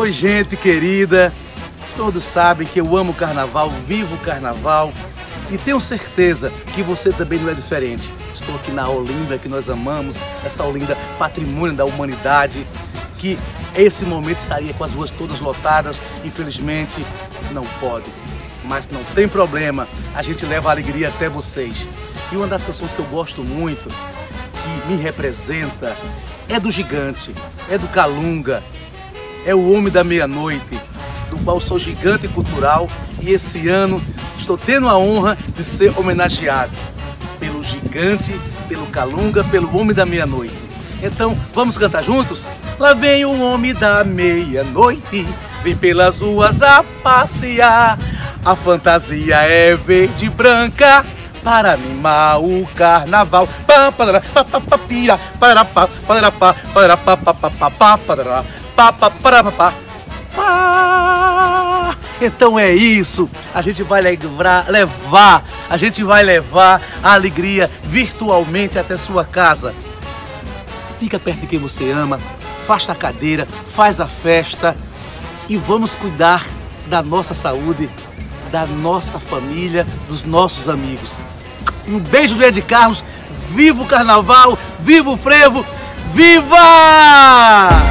Oi, gente querida. Todos sabem que eu amo o carnaval, vivo o carnaval. E tenho certeza que você também não é diferente. Estou aqui na Olinda, que nós amamos, essa Olinda patrimônio da humanidade, que esse momento estaria com as ruas todas lotadas. Infelizmente, não pode. Mas não tem problema, a gente leva a alegria até vocês. E uma das canções que eu gosto muito, que me representa, é do Gigante, é do Calunga, é o Homem da Meia-Noite, do qual sou gigante cultural e esse ano estou tendo a honra de ser homenageado pelo Gigante, pelo Calunga, pelo Homem da Meia-Noite. Então, vamos cantar juntos? Lá vem o Homem da Meia-Noite, vem pelas ruas a passear. A fantasia é verde e branca para animar o carnaval. Então é isso, a gente vai levar a alegria virtualmente até sua casa. Fica perto de quem você ama, faz a cadeira, faz a festa e vamos cuidar da nossa saúde, da nossa família, dos nossos amigos. Um beijo do Ed Carlos, viva o carnaval, viva o frevo, viva!